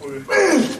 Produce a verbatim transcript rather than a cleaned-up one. Muy bien.